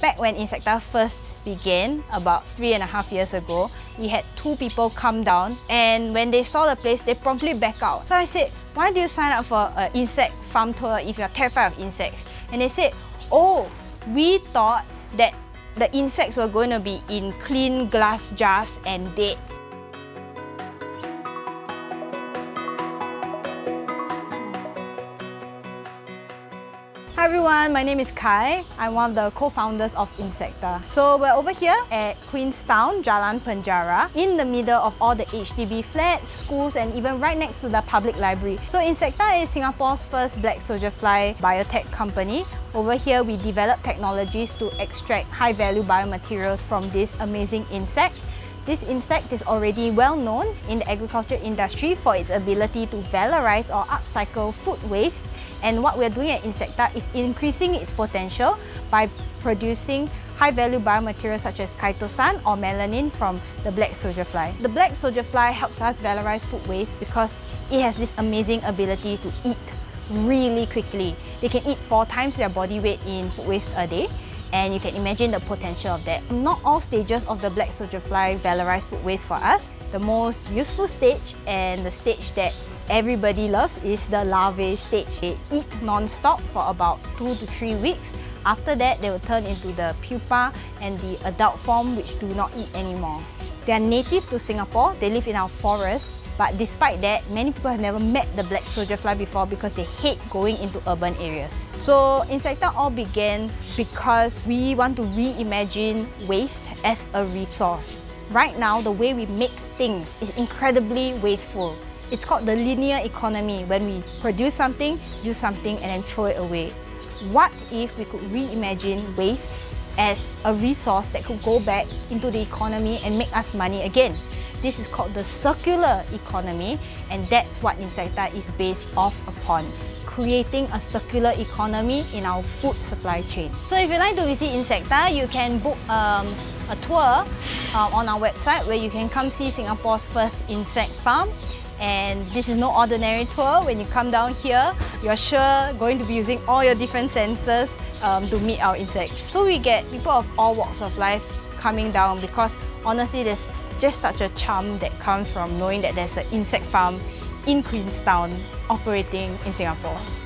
Back when Insecta first began, about 3.5 years ago, we had 2 people come down, and when they saw the place, they promptly back out. So I said, why do you sign up for an insect farm tour if you're terrified of insects? And they said, oh, we thought that the insects were going to be in clean glass jars and dead. Hi everyone, my name is Kai. I'm one of the co-founders of Insecta. So we're over here at Queenstown, Jalan Penjara, in the middle of all the HDB flats, schools, and even right next to the public library. So Insecta is Singapore's first Black Soldier Fly biotech company. Over here, we develop technologies to extract high-value biomaterials from this amazing insect. This insect is already well known in the agriculture industry for its ability to valorize or upcycle food waste. And what we're doing at Insecta is increasing its potential by producing high-value biomaterials such as chitosan or melanin from the Black Soldier Fly. The Black Soldier Fly helps us valorize food waste because it has this amazing ability to eat really quickly. They can eat 4 times their body weight in food waste a day, and you can imagine the potential of that. Not all stages of the Black Soldier Fly valorize food waste for us. The most useful stage and the stage that everybody loves is the larvae stage. They eat non-stop for about 2 to 3 weeks. After that, they will turn into the pupa and the adult form, which do not eat anymore. They are native to Singapore. They live in our forests. But despite that, many people have never met the Black Soldier Fly before because they hate going into urban areas. So Insecta all began because we want to reimagine waste as a resource. Right now, the way we make things is incredibly wasteful. It's called the linear economy, when we produce something, do something, and then throw it away. What if we could reimagine waste as a resource that could go back into the economy and make us money again? This is called the circular economy, and that's what Insecta is based off upon, creating a circular economy in our food supply chain. So if you'd like to visit Insecta, you can book a tour on our website where you can come see Singapore's first insect farm. And this is no ordinary tour. When you come down here, you're sure going to be using all your different senses to meet our insects. So we get people of all walks of life coming down because honestly, there's just such a charm that comes from knowing that there's an insect farm in Queenstown operating in Singapore.